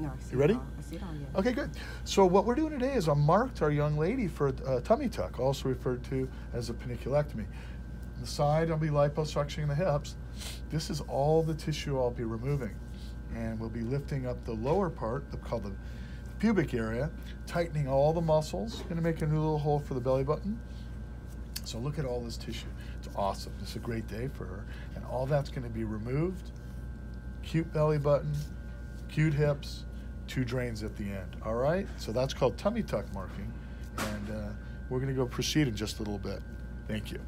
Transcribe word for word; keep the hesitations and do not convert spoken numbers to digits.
No, I see you ready? It all. I see it all, yeah. Okay, good. So what we're doing today is I marked our young lady for a tummy tuck, also referred to as a panniculectomy. The side, I'll be liposuctioning the hips. This is all the tissue I'll be removing. And we'll be lifting up the lower part, called the pubic area, tightening all the muscles, gonna make a new little hole for the belly button. So look at all this tissue. It's awesome. It's a great day for her. And all that's gonna be removed. Cute belly button, cute hips, two drains at the end, all right? So that's called tummy tuck marking. And uh, we're gonna go proceed in just a little bit. Thank you.